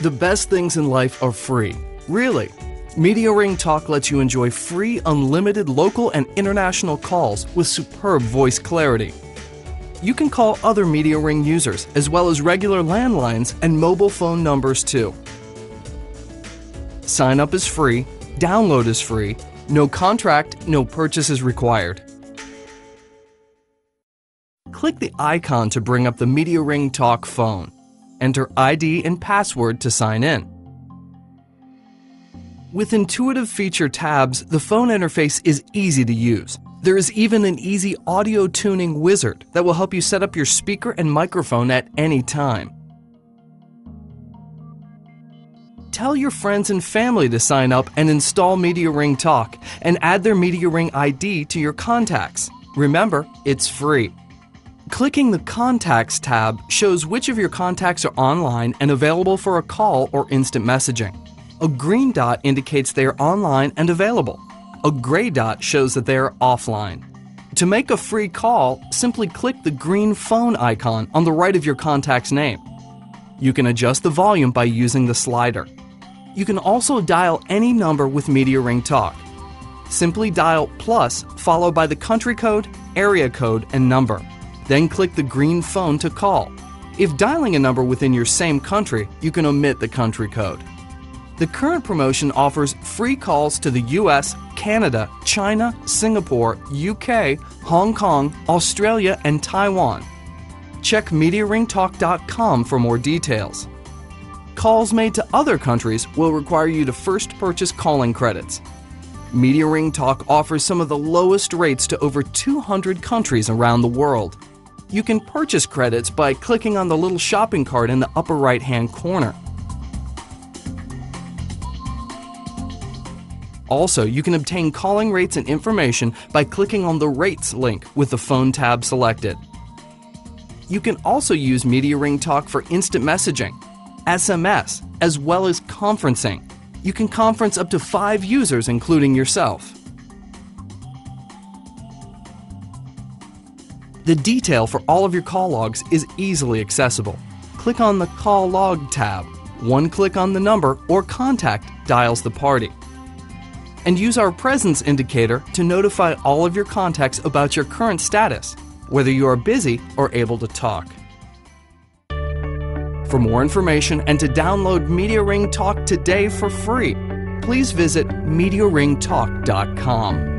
The best things in life are free. Really. Media Ring Talk lets you enjoy free, unlimited local and international calls with superb voice clarity. You can call other Media Ring users, as well as regular landlines and mobile phone numbers too. Sign up is free, download is free, no contract, no purchase is required. Click the icon to bring up the Media Ring Talk phone. Enter ID and password to sign in. With intuitive feature tabs, the phone interface is easy to use. There is even an easy audio tuning wizard that will help you set up your speaker and microphone at any time. Tell your friends and family to sign up and install Media Ring Talk and add their Media Ring ID to your contacts. Remember, it's free. Clicking the Contacts tab shows which of your contacts are online and available for a call or instant messaging. A green dot indicates they are online and available. A gray dot shows that they are offline. To make a free call, simply click the green phone icon on the right of your contact's name. You can adjust the volume by using the slider. You can also dial any number with Media Ring Talk. Simply dial plus followed by the country code, area code, and number. Then click the green phone to call. If dialing a number within your same country, you can omit the country code. The current promotion offers free calls to the US, Canada, China, Singapore, UK, Hong Kong, Australia, and Taiwan. Check MediaRingTalk.com for more details. Calls made to other countries will require you to first purchase calling credits. Media Ring Talk offers some of the lowest rates to over 200 countries around the world. You can purchase credits by clicking on the little shopping cart in the upper right-hand corner. Also, you can obtain calling rates and information by clicking on the Rates link with the Phone tab selected. You can also use Media Ring Talk for instant messaging, SMS, as well as conferencing. You can conference up to 5 users, including yourself. The detail for all of your call logs is easily accessible. Click on the Call Log tab. One click on the number or contact dials the party. And use our presence indicator to notify all of your contacts about your current status, whether you are busy or able to talk. For more information and to download Media Ring Talk today for free, please visit MediaRingTalk.com.